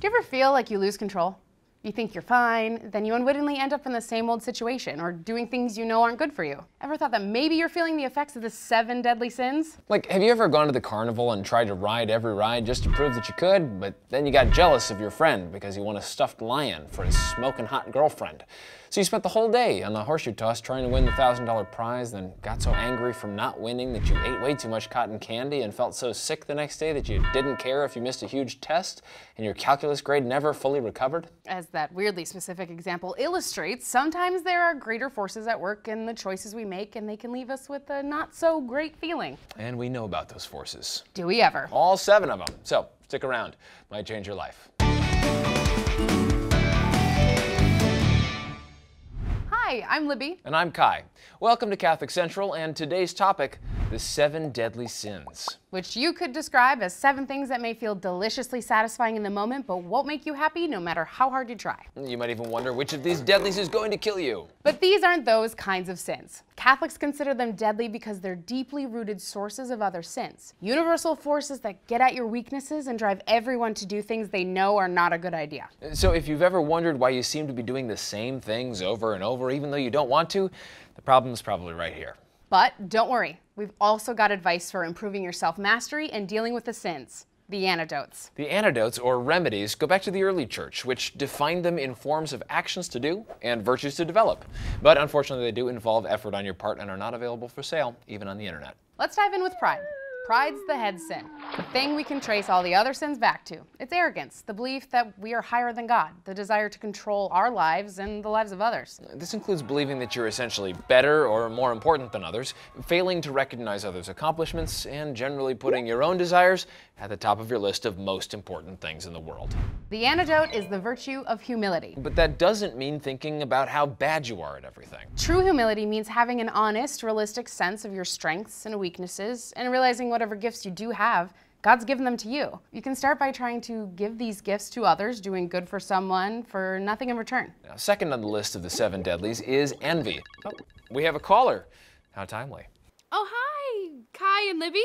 Do you ever feel like you lose control? You think you're fine, then you unwittingly end up in the same old situation or doing things you know aren't good for you. Ever thought that maybe you're feeling the effects of the 7 deadly sins? Like, have you ever gone to the carnival and tried to ride every ride just to prove that you could, but then you got jealous of your friend because he won a stuffed lion for his smoking hot girlfriend? So you spent the whole day on the horseshoe toss trying to win the $1,000 prize, then got so angry from not winning that you ate way too much cotton candy and felt so sick the next day that you didn't care if you missed a huge test and your calculus grade never fully recovered? As that weirdly specific example illustrates, sometimes there are greater forces at work in the choices we make, and they can leave us with a not so great feeling. And we know about those forces. Do we ever? All 7 of them. So stick around, might change your life. Hi, I'm Libby. And I'm Kai. Welcome to Catholic Central, and today's topic, the 7 deadly sins. Which you could describe as 7 things that may feel deliciously satisfying in the moment, but won't make you happy no matter how hard you try. You might even wonder which of these deadlies is going to kill you. But these aren't those kinds of sins. Catholics consider them deadly because they're deeply rooted sources of other sins. Universal forces that get at your weaknesses and drive everyone to do things they know are not a good idea. So if you've ever wondered why you seem to be doing the same things over and over, even though you don't want to, the problem's probably right here. But don't worry, we've also got advice for improving your self-mastery and dealing with the sins. The antidotes. The antidotes, or remedies, go back to the early church, which defined them in forms of actions to do and virtues to develop. But unfortunately, they do involve effort on your part and are not available for sale, even on the internet. Let's dive in with pride. Pride's the head sin, the thing we can trace all the other sins back to. It's arrogance, the belief that we are higher than God, the desire to control our lives and the lives of others. This includes believing that you're essentially better or more important than others, failing to recognize others' accomplishments, and generally putting your own desires at the top of your list of most important things in the world. The antidote is the virtue of humility. But that doesn't mean thinking about how bad you are at everything. True humility means having an honest, realistic sense of your strengths and weaknesses, and realizing whatever gifts you do have, God's given them to you. You can start by trying to give these gifts to others, doing good for someone for nothing in return. Now, second on the list of the 7 deadlies is envy. Oh, we have a caller. How timely. Oh, hi, Kai and Libby.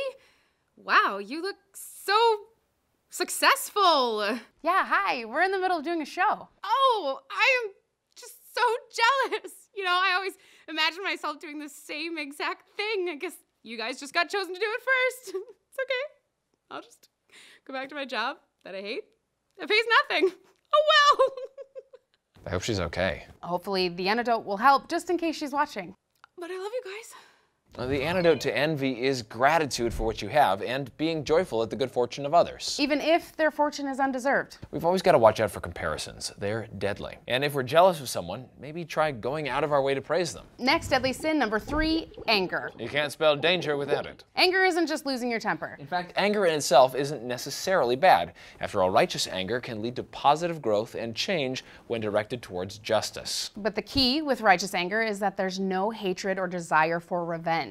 Wow, you look so successful. Yeah, hi, we're in the middle of doing a show. Oh, I am just so jealous. You know, I always imagine myself doing the same exact thing. I guess you guys just got chosen to do it first. It's okay. I'll just go back to my job that I hate. It pays nothing. Oh well. I hope she's okay. Hopefully the antidote will help, just in case she's watching. But I love you guys. Well, the antidote to envy is gratitude for what you have and being joyful at the good fortune of others. Even if their fortune is undeserved. We've always got to watch out for comparisons. They're deadly. And if we're jealous of someone, maybe try going out of our way to praise them. Next deadly sin, number 3, anger. You can't spell danger without it. Anger isn't just losing your temper. In fact, anger in itself isn't necessarily bad. After all, righteous anger can lead to positive growth and change when directed towards justice. But the key with righteous anger is that there's no hatred or desire for revenge,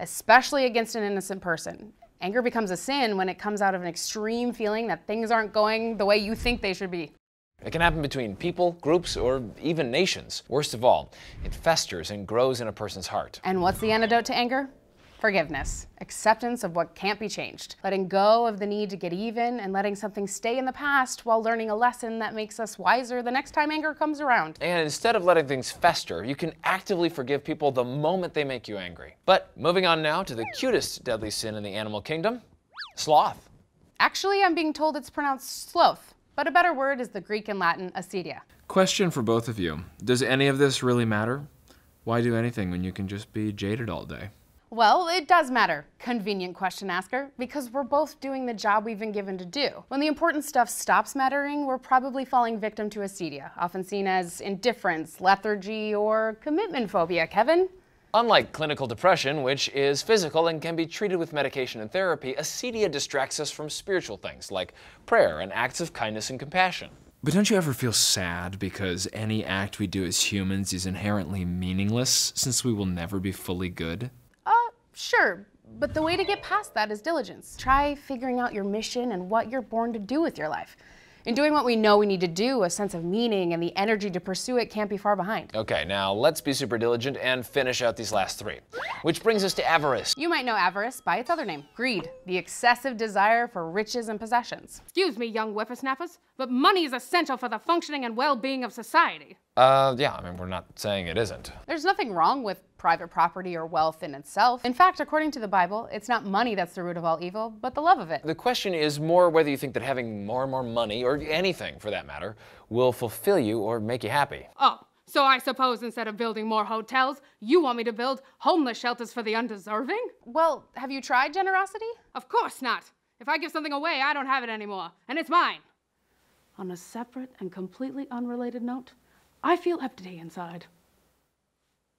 especially against an innocent person. Anger becomes a sin when it comes out of an extreme feeling that things aren't going the way you think they should be. It can happen between people, groups, or even nations. Worst of all, it festers and grows in a person's heart. And what's the antidote to anger? Forgiveness, acceptance of what can't be changed, letting go of the need to get even, and letting something stay in the past while learning a lesson that makes us wiser the next time anger comes around. And instead of letting things fester, you can actively forgive people the moment they make you angry. But moving on now to the cutest deadly sin in the animal kingdom, sloth. Actually, I'm being told it's pronounced sloth, but a better word is the Greek and Latin acedia. Question for both of you. Does any of this really matter? Why do anything when you can just be jaded all day? Well, it does matter, convenient question asker, because we're both doing the job we've been given to do. When the important stuff stops mattering, we're probably falling victim to acedia, often seen as indifference, lethargy, or commitment phobia, Kevin. Unlike clinical depression, which is physical and can be treated with medication and therapy, acedia distracts us from spiritual things like prayer and acts of kindness and compassion. But don't you ever feel sad because any act we do as humans is inherently meaningless, since we will never be fully good? Sure, but the way to get past that is diligence. Try figuring out your mission and what you're born to do with your life. In doing what we know we need to do, a sense of meaning and the energy to pursue it can't be far behind. Okay, now let's be super diligent and finish out these last three. Which brings us to avarice. You might know avarice by its other name, greed, the excessive desire for riches and possessions. Excuse me, young whippersnappers, but money is essential for the functioning and well-being of society. Yeah, I mean, we're not saying it isn't. There's nothing wrong with private property or wealth in itself. In fact, according to the Bible, it's not money that's the root of all evil, but the love of it. The question is more whether you think that having more and more money, or anything for that matter, will fulfill you or make you happy. Oh, so I suppose instead of building more hotels, you want me to build homeless shelters for the undeserving? Well, have you tried generosity? Of course not. If I give something away, I don't have it anymore, and it's mine. On a separate and completely unrelated note, I feel empty inside.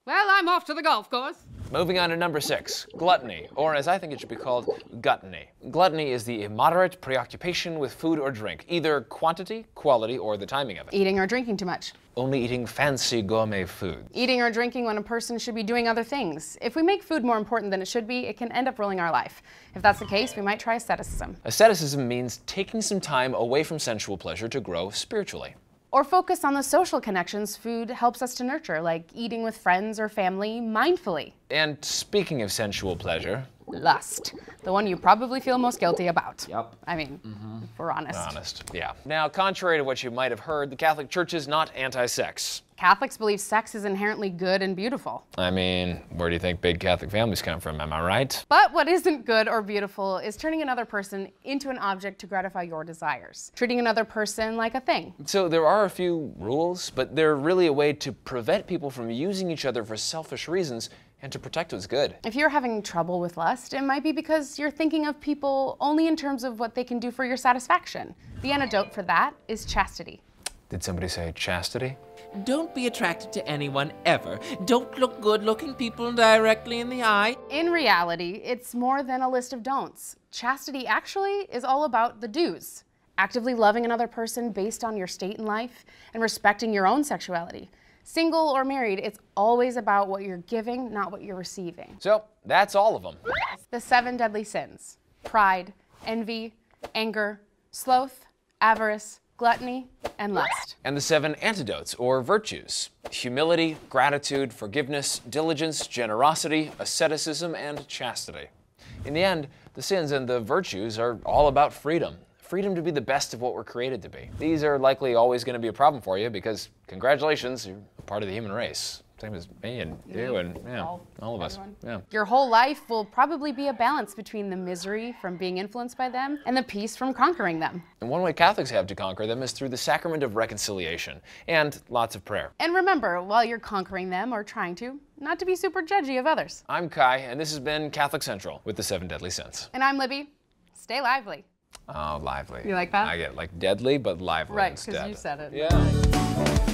Well, I'm off to the golf course. Moving on to number 6, gluttony, or as I think it should be called, guttony. Gluttony is the immoderate preoccupation with food or drink, either quantity, quality, or the timing of it. Eating or drinking too much. Only eating fancy gourmet food. Eating or drinking when a person should be doing other things. If we make food more important than it should be, it can end up ruining our life. If that's the case, we might try asceticism. Asceticism means taking some time away from sensual pleasure to grow spiritually. Or focus on the social connections food helps us to nurture, like eating with friends or family mindfully. And speaking of sensual pleasure... lust. The one you probably feel most guilty about. Yep. I mean, if we're honest. Honest, yeah. Now, contrary to what you might have heard, the Catholic Church is not anti-sex. Catholics believe sex is inherently good and beautiful. I mean, where do you think big Catholic families come from, am I right? But what isn't good or beautiful is turning another person into an object to gratify your desires. Treating another person like a thing. So there are a few rules, but they're really a way to prevent people from using each other for selfish reasons and to protect what's good. If you're having trouble with lust, it might be because you're thinking of people only in terms of what they can do for your satisfaction. The antidote for that is chastity. Did somebody say chastity? Don't be attracted to anyone ever. Don't look good-looking people directly in the eye. In reality, it's more than a list of don'ts. Chastity actually is all about the do's. Actively loving another person based on your state in life and respecting your own sexuality. Single or married, it's always about what you're giving, not what you're receiving. So, that's all of them. The 7 deadly sins. Pride, envy, anger, sloth, avarice, gluttony, and lust. And the 7 antidotes, or virtues. Humility, gratitude, forgiveness, diligence, generosity, asceticism, and chastity. In the end, the sins and the virtues are all about freedom. Freedom to be the best of what we're created to be. These are likely always going to be a problem for you because, congratulations, you're a part of the human race. Same as me and you and yeah, all of us. Yeah. Your whole life will probably be a balance between the misery from being influenced by them and the peace from conquering them. And one way Catholics have to conquer them is through the sacrament of reconciliation and lots of prayer. And remember, while you're conquering them or trying to, not to be super judgy of others. I'm Kai, and this has been Catholic Central with the 7 Deadly Sins. And I'm Libby. Stay lively. Oh, lively. You like that? I get like deadly, but lively instead. Right, because you said it. Yeah.